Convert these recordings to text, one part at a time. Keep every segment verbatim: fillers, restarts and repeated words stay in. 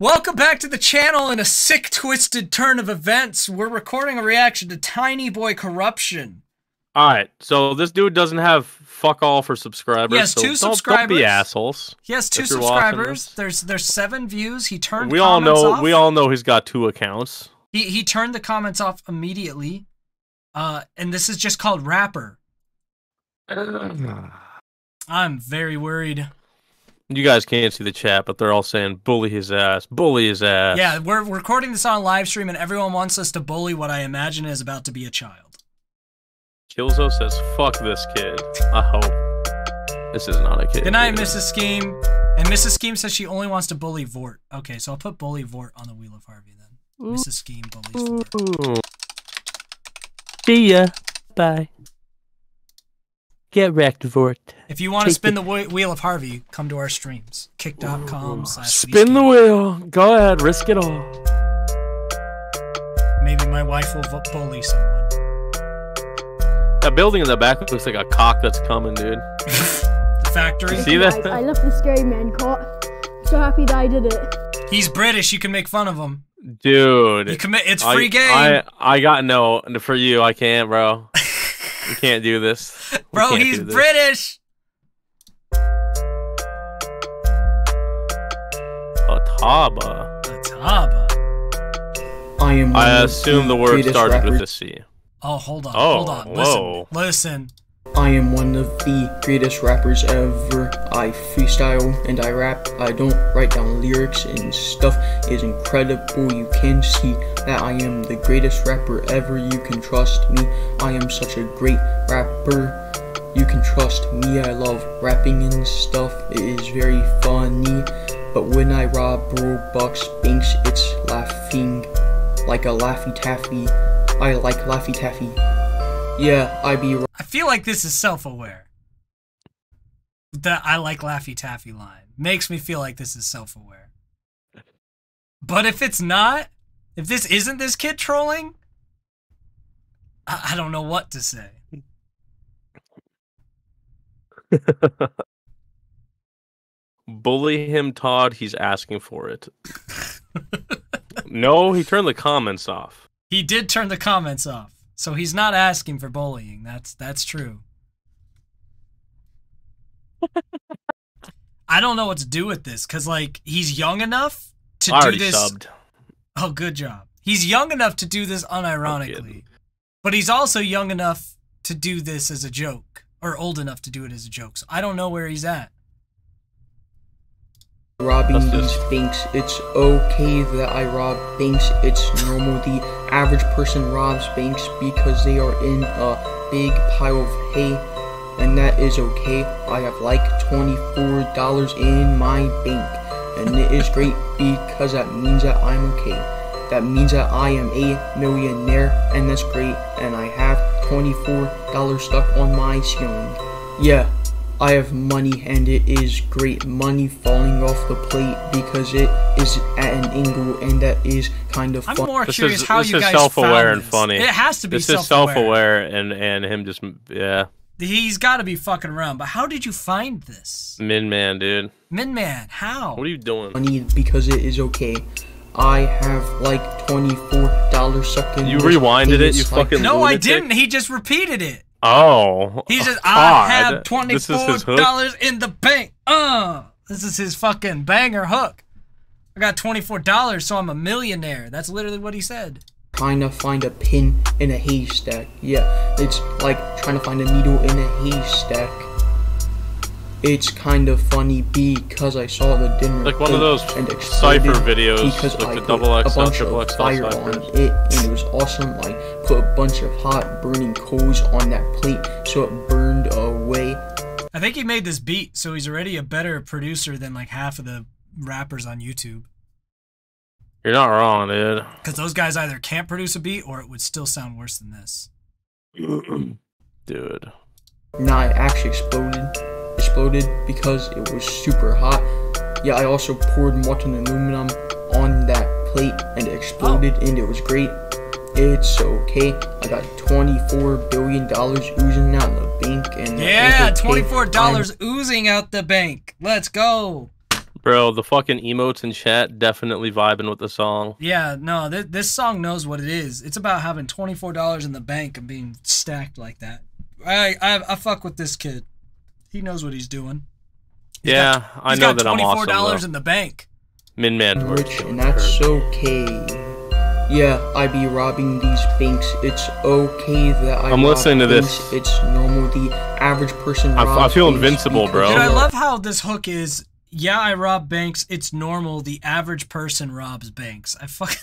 Welcome back to the channel. In a sick, twisted turn of events, we're recording a reaction to TinyBoi Corruption. Alright, so this dude doesn't have fuck all for subscribers. He has so two don't, subscribers. Don't be assholes. He has two subscribers. There's there's seven views. He turned we all know off. We all know he's got two accounts. He, he turned the comments off immediately. Uh, and this is just called Rapper. I'm very worried. You guys can't see the chat, but they're all saying, bully his ass, bully his ass. Yeah, we're recording this on live stream, and everyone wants us to bully what I imagine is about to be a child. Kilzo says, fuck this kid. I hope this is not a kid. Good night, Missus Skeem. And Missus Skeem says she only wants to bully Vort. Okay, so I'll put bully Vort on the Wheel of Harvey then. Ooh. Missus Skeem bullies Vort. Ooh. See ya. Bye. Get wrecked, Vort. If you want to spin the Wheel of Harvey, come to our streams. Kick dot com. Spin the wheel. Go ahead. Risk it all. Maybe my wife will bully someone. That building in the back looks like a cock that's coming, dude. The factory. You see that? I left the scary man caught. I'm so happy that I did it. He's British. You can make fun of him. Dude. You commit. It's free I, game. I, I got no. For you, I can't, bro. We can't do this. We Bro, he's this. British! Ataba. Ataba. I am. I assume the word British started rappers. with a C. Oh, hold on. Oh, hold on. Whoa. Listen. Listen. I am one of the greatest rappers ever. I freestyle and I rap. I don't write down lyrics and stuff is incredible. You can see that I am the greatest rapper ever. You can trust me. I am such a great rapper. You can trust me. I love rapping and stuff. It is very funny. But when I rob Robux banks, it's laughing like a Laffy Taffy. I like Laffy Taffy. Yeah, I be. I feel like this is self-aware. That I like Laffy Taffy line makes me feel like this is self-aware. But if it's not, if this isn't this kid trolling, I, I don't know what to say. Bully him, Todd. He's asking for it. No, he turned the comments off. He did turn the comments off, so he's not asking for bullying. That's that's true. I don't know what to do with this because, like, he's young enough to I do this. Subbed. Oh, good job. He's young enough to do this unironically, but he's also young enough to do this as a joke. Or old enough to do it as a joke, so I don't know where he's at. Robbing these things, it's okay that I rob banks, it's normal. The average person robs banks because they are in a big pile of hay, and that is okay. I have like twenty-four dollars in my bank, and it is great because that means that I'm okay. That means that I am a millionaire, and that's great, and I have twenty-four dollars stuck on my ceiling. Yeah, I have money and it is great. Money falling off the plate because it is at an angle and that is kind of fun. I'm more curious how you guys found this. This is self-aware and funny. It has to be self-aware. This is self-aware and, and him just, yeah. He's got to be fucking around, but how did you find this? Min Man, dude. Min Man, how? What are you doing? Money because it is okay. I have like twenty-four dollars sucking. You rewinded it, you fucking lunatic. No, I didn't. He just repeated it. Oh. He says, I have twenty-four dollars in the bank. Uh, this is his fucking banger hook. I got twenty-four dollars, so I'm a millionaire. That's literally what he said. Trying to find a pin in a haystack. Yeah, it's like trying to find a needle in a haystack. It's kind of funny because I saw the dinner like one of those cipher videos because like I the double X, a bunch double X, of fire on it, and it was awesome. Like put a bunch of hot burning coals on that plate so it burned away. I think he made this beat, so he's already a better producer than like half of the rappers on YouTube. You're not wrong, dude. Because those guys either can't produce a beat or it would still sound worse than this. Dude. Nah, it actually exploded. Exploded because it was super hot. Yeah, I also poured molten aluminum on that plate and it exploded oh. and it was great. It's okay. I got twenty-four billion dollars oozing out the bank and yeah, okay. twenty-four dollars oozing out the bank. Let's go. Bro, the fucking emotes in chat definitely vibing with the song. Yeah, no, th this song knows what it is. It's about having twenty-four dollars in the bank and being stacked like that. I I, I fuck with this kid. He knows what he's doing. He's yeah, got, I know that I'm awesome. twenty-four dollars in the bank. Min man. Rich, and that's okay. Yeah, I be robbing these banks. It's okay that I I'm listening to this. Banks. It's normal. The average person. I, I feel invincible, bro. Dude, I love how this hook is. Yeah, I rob banks. It's normal. The average person robs banks. I fucking.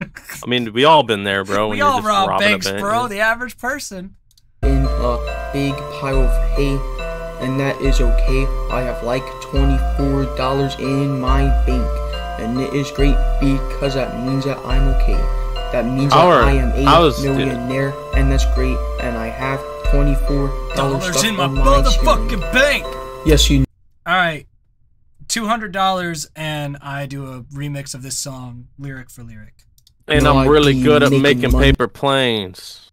I mean, we all been there, bro. We all rob banks, bank. bro. The average person. In a big pile of hay, and that is okay. I have like twenty-four dollars in my bank. And it is great because that means that I'm okay. That means Our, that I am a I was, millionaire, dude. and that's great. And I have twenty-four dollars in my motherfucking my bank. Yes, you. All right, two hundred dollars, and I do a remix of this song, lyric for lyric. And no, I'm really good at making money. paper planes.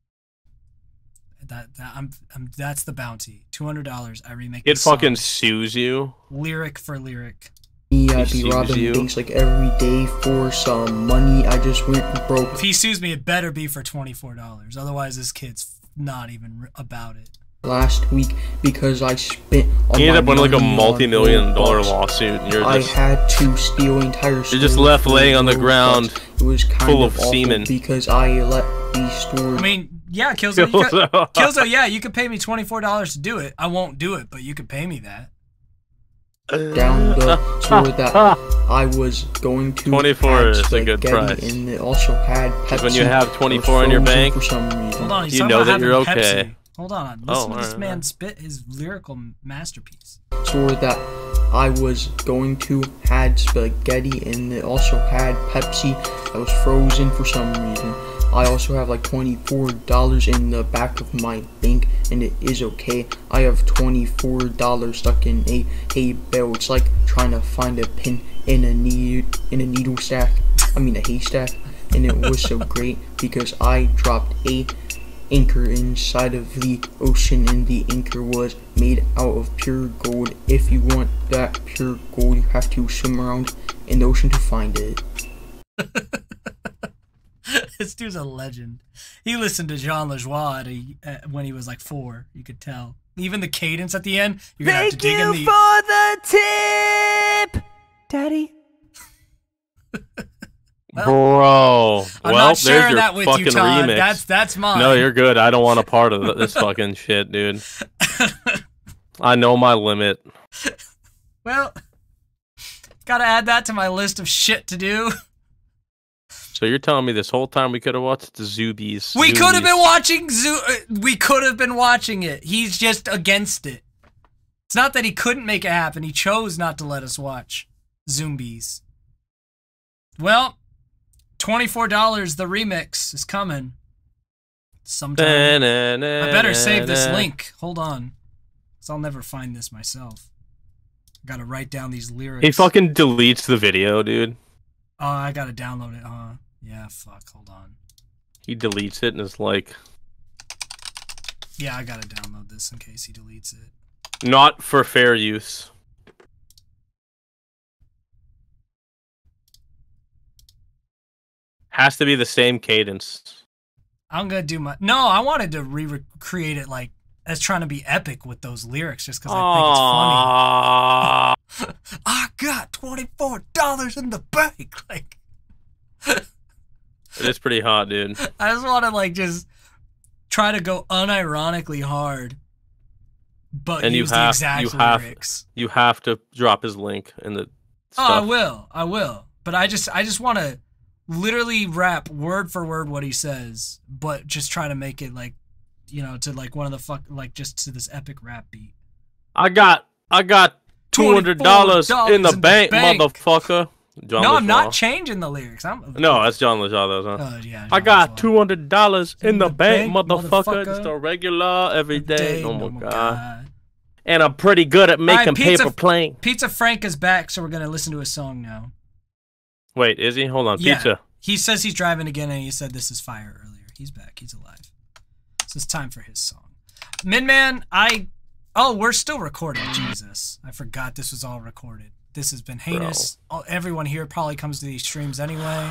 That, that I'm, I'm. That's the bounty. Two hundred dollars. I remake. It fucking sues you. Lyric for lyric. Yeah, I be robbing you. banks like every day for some money. I just went broke. If he sues me, it better be for twenty-four dollars. Otherwise, this kid's not even about it. Last week, because I spent. All you my ended up with like a multi-million dollar lawsuit. And you're I just, had to steal entire. You're just left laying on the ground, it was kind full of, of semen. Because I let the store. I mean, yeah, Killzo, Killzo. You could, Killzo, yeah, you could pay me twenty-four dollars to do it. I won't do it, but you could pay me that. Down the store that I was going to. Twenty-four is a good price. And it also had Pepsi. When you have twenty-four in your bank, for some reason. Hold on, you know that you're Pepsi. okay. Hold on, listen oh, to this right, man right. spit his lyrical masterpiece. Store that I was going to had spaghetti, and it also had Pepsi that was frozen for some reason. I also have like twenty-four dollars in the back of my bank, and it is okay. I have twenty-four dollars stuck in a hay bale. It's like trying to find a pin in a need in a needle stack. I mean a haystack. And it was so great because I dropped a anchor inside of the ocean, and the anchor was made out of pure gold. If you want that pure gold, you have to swim around in the ocean to find it. This dude's a legend. He listened to Jean Lajoie at a, at, when he was like four. You could tell. Even the cadence at the end. You're gonna Thank have to dig you in the... for the tip, Daddy. well, Bro, I'm well, not sharing there's your that with fucking you, Todd. remix. That's that's mine. No, you're good. I don't want a part of this fucking shit, dude. I know my limit. Well, gotta add that to my list of shit to do. So you're telling me this whole time we could have watched the Zoobies. We Zoobies. could have been watching Zoo. We could have been watching it. He's just against it. It's not that he couldn't make it happen. He chose not to let us watch Zoobies. Well, twenty-four dollars, the remix is coming. Sometime. Na, na, na, I better save this na. link. Hold on. Because I'll never find this myself. I gotta write down these lyrics. He fucking deletes the video, dude. Oh, I gotta download it, huh? Yeah, fuck, hold on. He deletes it and it's like... Yeah, I gotta download this in case he deletes it. Not for fair use. Has to be the same cadence. I'm gonna do my... No, I wanted to recreate it like... As trying to be epic with those lyrics just because I think it's funny. I got twenty-four dollars in the bank. Like, it is pretty hot, dude. I just want to like just try to go unironically hard, but and use you have, the exact you have, lyrics. You have to drop his link in the stuff. Oh, I will. I will. But I just, I just want to literally rap word for word what he says, but just try to make it like, you know, to like one of the fuck, like just to this epic rap beat. I got, I got two hundred dollars in the bank, bank, motherfucker. John no, Lajoie. I'm not changing the lyrics. I'm no, that's Jean Lajoie, though. Huh? Uh, yeah, I got two hundred dollars in, in the, the bank, bank motherfucker. motherfucker. Just a regular everyday. Day, oh my, my god. god. And I'm pretty good at making right, paper planes. Pizza Frank is back, so we're gonna listen to his song now. Wait, is he? Hold on, yeah. Pizza. He says he's driving again, and he said this is fire earlier. He's back. He's alive. It's time for his song. Min Man, I... Oh, we're still recording. Jesus. I forgot this was all recorded. This has been heinous. Bro. Everyone here probably comes to these streams anyway.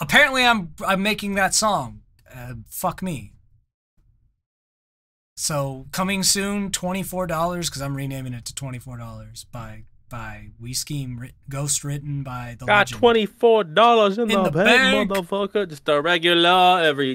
Apparently, I'm I'm making that song. Uh, fuck me. So coming soon, twenty-four dollars, because I'm renaming it to twenty-four dollars by by weskeem, writ, ghost written by the. Got legend. twenty-four dollars in, in the, the bank, bank, motherfucker. Just a regular every.